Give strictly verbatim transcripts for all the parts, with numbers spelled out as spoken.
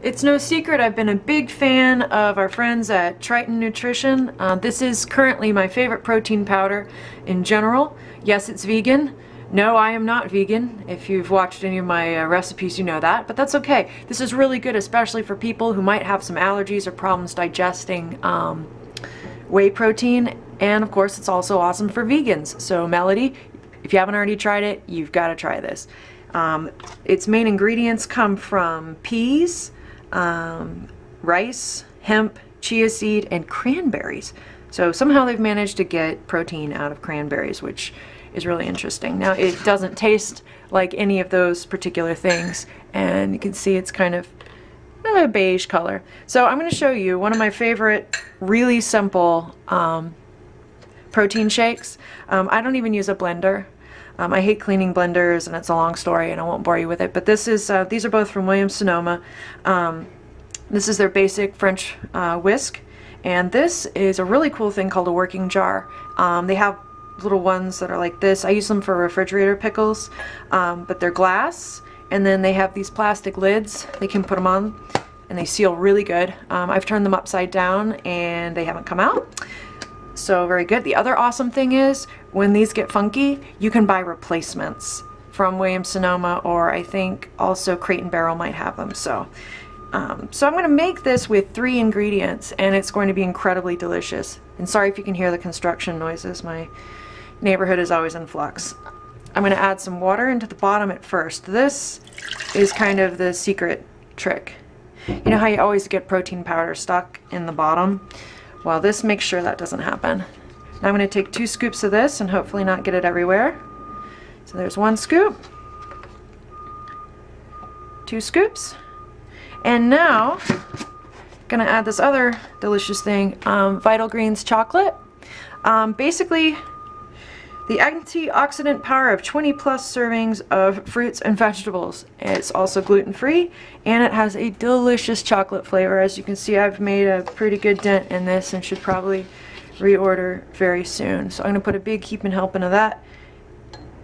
It's no secret I've been a big fan of our friends at Triton Nutrition. Uh, this is currently my favorite protein powder in general. Yes, it's vegan. No, I am not vegan. If you've watched any of my uh, recipes, you know that, but that's okay. This is really good, especially for people who might have some allergies or problems digesting um, whey protein, and of course it's also awesome for vegans. So Melody, if you haven't already tried it, you've got to try this. Um, its main ingredients come from peas, um, rice, hemp, chia seed, and cranberries. So somehow they've managed to get protein out of cranberries, which is really interesting. Now it doesn't taste like any of those particular things, and you can see it's kind of a beige color. So I'm going to show you one of my favorite really simple um, protein shakes. Um, I don't even use a blender. Um, I hate cleaning blenders, and it's a long story and I won't bore you with it, but this is, uh, these are both from Williams-Sonoma. Um, this is their basic French uh, whisk, and this is a really cool thing called a working jar. Um, they have little ones that are like this. I use them for refrigerator pickles, um, but they're glass, and then they have these plastic lids. They can put them on and they seal really good. Um, I've turned them upside down and they haven't come out. So very good. The other awesome thing is when these get funky, you can buy replacements from Williams-Sonoma, or I think also Crate and Barrel might have them. So, um, so I'm going to make this with three ingredients, and it's going to be incredibly delicious. And sorry if you can hear the construction noises. My neighborhood is always in flux. I'm going to add some water into the bottom at first. This is kind of the secret trick. You know how you always get protein powder stuck in the bottom? Well, this makes sure that doesn't happen. Now I'm going to take two scoops of this and hopefully not get it everywhere. So there's one scoop, two scoops, and now I'm going to add this other delicious thing, um, Vital Greens chocolate. Um, basically, the antioxidant power of twenty plus servings of fruits and vegetables. It's also gluten-free, and it has a delicious chocolate flavor. As you can see, I've made a pretty good dent in this and should probably reorder very soon. So I'm going to put a big heaping helping of that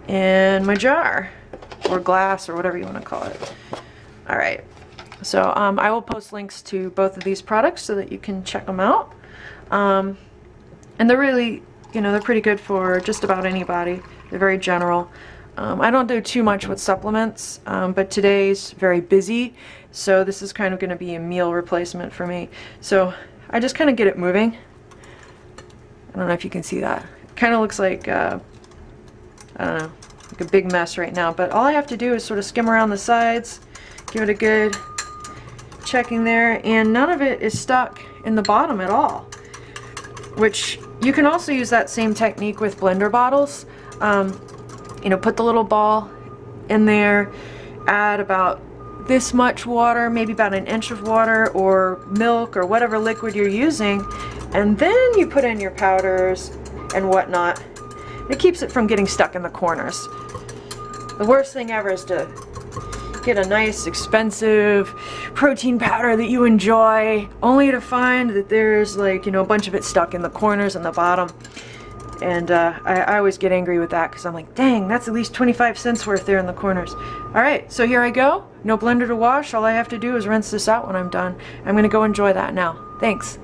in my jar, or glass, or whatever you want to call it. All right. So um, I will post links to both of these products so that you can check them out. Um, and they're really... You know, they're pretty good for just about anybody. They're very general. Um, I don't do too much with supplements, um, but today's very busy, so this is kind of going to be a meal replacement for me. So I just kind of get it moving. I don't know if you can see that. It kind of looks like, uh, I don't know, like a big mess right now, but all I have to do is sort of skim around the sides, give it a good checking there, and none of it is stuck in the bottom at all, which you can also use that same technique with blender bottles. Um, you know, put the little ball in there, add about this much water, maybe about an inch of water or milk or whatever liquid you're using, and then you put in your powders and whatnot. It keeps it from getting stuck in the corners. The worst thing ever is to get a nice expensive protein powder that you enjoy, only to find that there's like, you know, a bunch of it stuck in the corners and the bottom. And uh, I, I always get angry with that, because I'm like, dang, that's at least twenty-five cents worth there in the corners. Alright, so here I go. No blender to wash. All I have to do is rinse this out when I'm done. I'm going to go enjoy that now. Thanks.